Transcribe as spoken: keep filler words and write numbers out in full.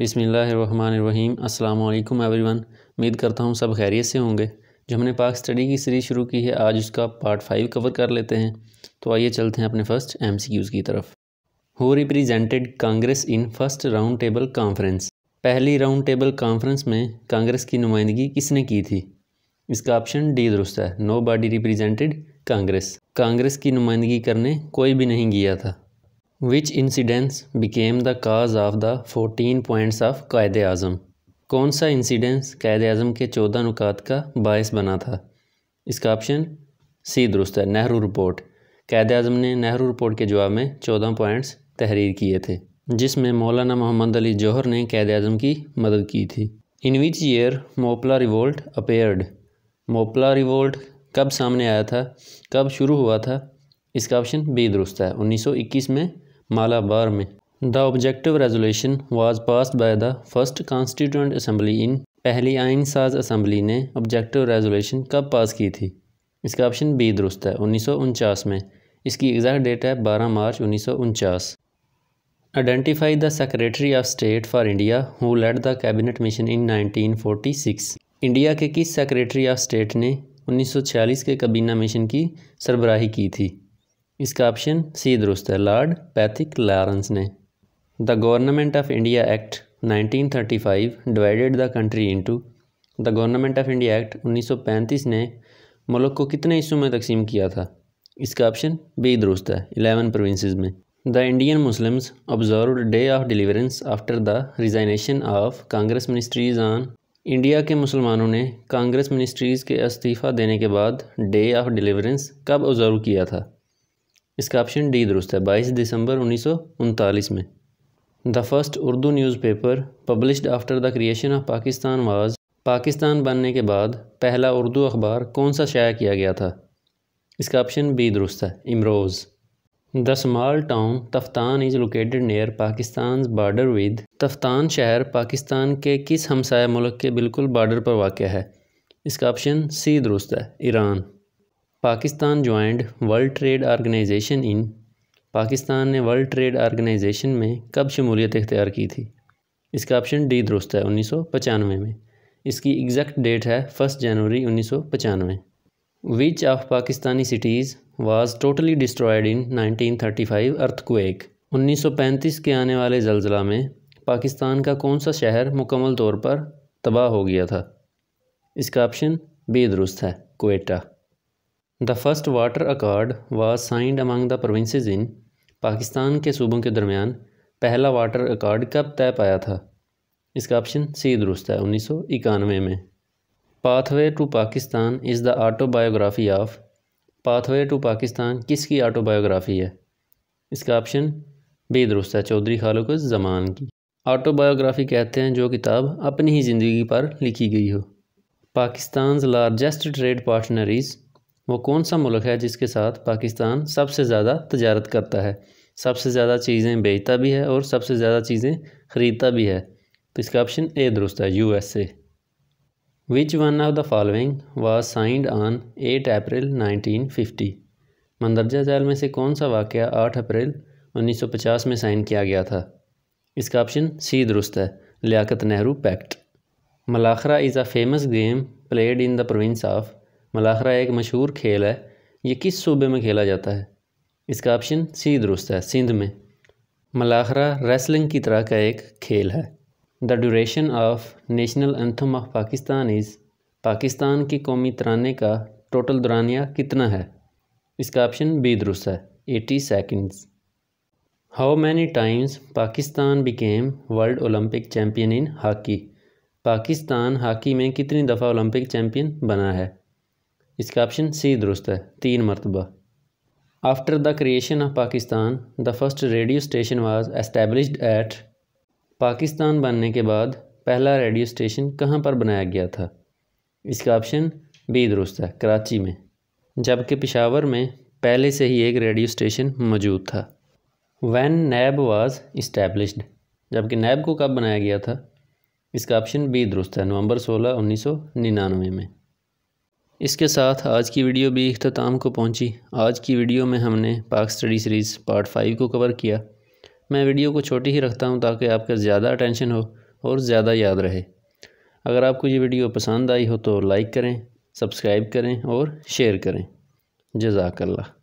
बिस्मिल्लाहिर्रहमानिर्रहीम। अस्सलाम वालेकुम एवरीवन। उम्मीद करता हूँ सब खैरियत से होंगे। जो हमने पाक स्टडी की सीरीज़ शुरू की है, आज उसका पार्ट फाइव कवर कर लेते हैं। तो आइए चलते हैं अपने फ़र्स्ट एमसीक्यूज़ की तरफ। Who represented Congress in first round table conference? पहली राउंड टेबल कॉन्फ्रेंस में कांग्रेस की नुमाइंदगी किसने की थी? इसका ऑप्शन डी दुरुस्त है। Nobody represented Congress. Congress की नुमाइंदगी करने कोई भी नहीं गया था। Which incidents became the cause of the fourteen points of Quaid-e-Azam? कौन सा इंसिडेंट्स कायदे आज़म के चौदह नुकात का बायस बना था? इसका ऑप्शन सी दुरुस्त है। नेहरू रिपोर्ट। कायदे आज़म ने नेहरू रिपोर्ट के जवाब में चौदह पॉइंट्स तहरीर किए थे, जिसमें मौलाना मोहम्मद अली जौहर ने कायदे आज़म की मदद की थी। In which year Moplah revolt appeared? Moplah revolt कब सामने आया था, कब शुरू हुआ था? इसका ऑप्शन बी दुरुस्त है। उन्नीस सौ इक्कीस में मालाबार में। The objective resolution was passed by the first constituent assembly in? पहली आइन साज असम्बली ने ऑब्जेक्टिव रेजोल्यूशन कब पास की थी? इसका ऑप्शन बी दुरुस्त है। उन्नीस सौ उनचास में। इसकी एग्जैक्ट डेट है बारह मार्च उन्नीस सौ उनचास। Identify the secretary of state for India who led the cabinet mission in nineteen forty six? India के किस सेक्रेटरी ऑफ स्टेट ने उन्नीस सौ छियालीस के काबीना मिशन की सरबराही की थी? इसका ऑप्शन सी दुरुस्त है। लॉर्ड पैथिक लॉरेंस ने। The government of India act nineteen thirty five divided the country into? The government of India act उन्नीस सौ पैंतीस ने मुल्क को कितने हिस्सों में तकसीम किया था? इसका ऑप्शन बी दुरुस्त है। इलेवन प्रोविंसेस में। The Indian Muslims observed day of deliverance after the resignation of Congress ministries on? India के मुसलमानों ने कांग्रेस मिनिस्ट्रीज़ के इस्तीफ़ा देने के बाद डे ऑफ डिलीवरेंस कब ऑब्जर्व किया था? इसका ऑप्शन डी दुरुस्त है। बाईस दिसंबर उन्नीस सौ उनतालीस में। The first Urdu newspaper published after the creation of Pakistan was? Pakistan बनने के बाद पहला उर्दू अखबार कौन सा शाया किया गया था? इसका ऑप्शन बी दुरुस्त है। Imroz. The small town Taftan is located near Pakistan border with? Taftan शहर पाकिस्तान के किस हमसाया मुल्क के बिल्कुल बॉर्डर पर वाक़ है? इसका ऑप्शन सी दुरुस्त है। Iran. Pakistan joined world trade organisation in? Pakistan ने वर्ल्ड ट्रेड ऑर्गेनाइजेशन में कब शमूलियत इख्तियार की थी? इसका ऑप्शन डी दुरुस्त है। उन्नीस सौ पचानवे में। इसकी एग्जैक्ट डेट है फर्स्ट जनवरी उन्नीस सौ पचानवे। Which of Pakistani cities was totally destroyed in nineteen thirty five earthquake? उन्नीस सौ पैंतीस के आने वाले जलजिला में पाकिस्तान का कौन सा शहर मुकम्मल तौर पर तबाह हो गया था? इसका ऑप्शन बी दुरुस्त है। Quetta. The first water accord was signed among the provinces in? Pakistan के सूबों के दरमियान पहला वाटर अकॉर्ड कब तय पाया था? इसका ऑप्शन सी दुरुस्त है। उन्नीस सौ इक्यानवे में। Pathway to Pakistan is the autobiography of? Pathway to Pakistan किसकी ऑटोबायोग्राफी है? इसका ऑप्शन बी दुरुस्त है। चौधरी खालिकुज़ ज़मान की। ऑटोबायोग्राफी कहते हैं जो किताब अपनी ही ज़िंदगी पर लिखी गई हो। Pakistan largest trade partner is? वो कौन सा मुल्क है जिसके साथ पाकिस्तान सबसे ज़्यादा तजारत करता है, सबसे ज़्यादा चीज़ें बेचता भी है और सबसे ज़्यादा चीज़ें ख़रीदता भी है? तो इसका ऑप्शन ए दुरुस्त है। U S A. Which one of the following was signed on eight April nineteen fifty? मंदरजा जेल में से कौन सा वाक़या आठ अप्रैल उन्नीस सौ पचास में साइन किया गया था? इसका ऑप्शन सी दुरुस्त है। Liaquat Nehru pact. Malakhra is a famous game played in the province of? Malakhra एक मशहूर खेल है, ये किस सूबे में खेला जाता है? इसका ऑप्शन सी दुरुस्त है। सिंध में। मलाखरा रेसलिंग की तरह का एक खेल है। The duration of national anthem of Pakistan is? Pakistan की कौमी तराने का टोटल दुरानिया कितना है? इसका ऑप्शन बी दुरुस्त है। Eighty seconds. How many times Pakistan became world Olympic champion in hockey? Pakistan hockey में कितनी दफ़ा ओलंपिक चैम्पियन बना है? इसका ऑप्शन सी दुरुस्त है। तीन मरतबा। After the creation of Pakistan the first radio station was established at? Pakistan बनने के बाद पहला रेडियो स्टेशन कहाँ पर बनाया गया था? इसका ऑप्शन बी दुरुस्त है। कराची में। जबकि पिशावर में पहले से ही एक रेडियो स्टेशन मौजूद था। When NAB was established? जबकि नैब को कब बनाया गया था? इसका ऑप्शन बी दुरुस्त है। नवंबर सोलह उन्नीस सौ निन्यानवे में। इसके साथ आज की वीडियो भी इख्तिताम को पहुंची। आज की वीडियो में हमने Pak study series part five को कवर किया। मैं वीडियो को छोटी ही रखता हूं ताकि आपका ज़्यादा अटेंशन हो और ज़्यादा याद रहे। अगर आपको ये वीडियो पसंद आई हो तो लाइक करें, सब्सक्राइब करें और शेयर करें। जज़ाकल्लाह।